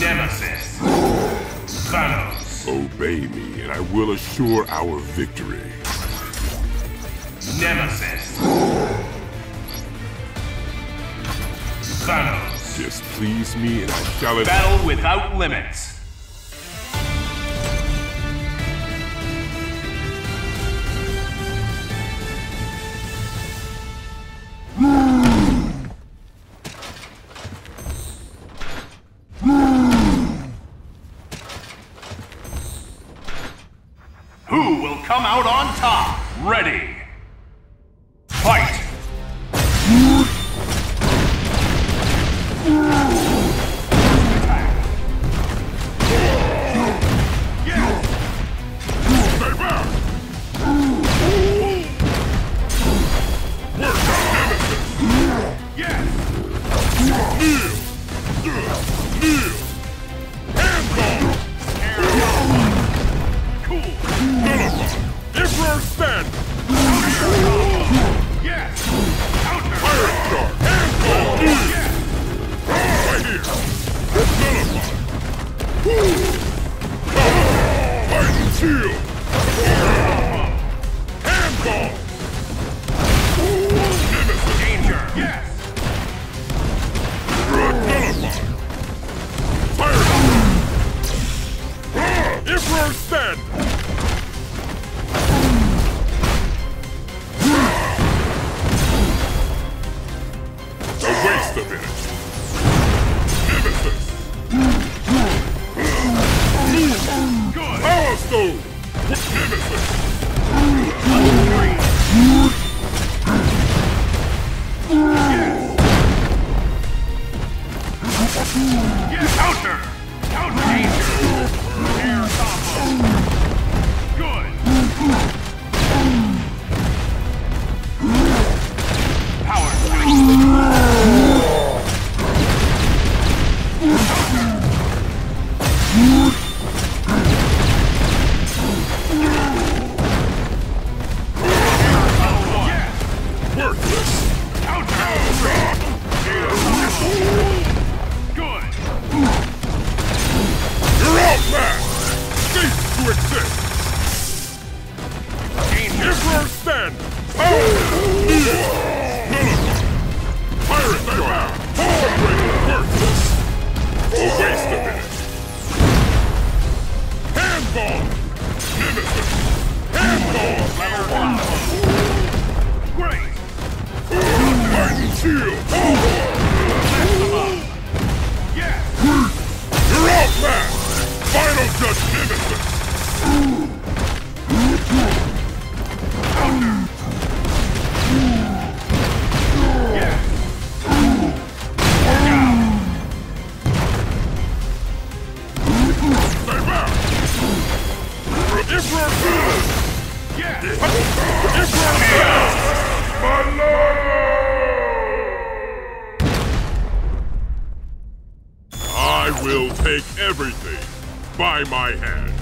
Nemesis, Thanos. Obey me, and I will assure our victory. Nemesis, Thanos. Displease me, and I shall admit. Battle without limits. Who will come out on top? Ready! Fight! Power Stone! Nemesis! Yes! Counter! Counter danger! Air combo! Good! Power Stone! Counter! I will take everything by my hand.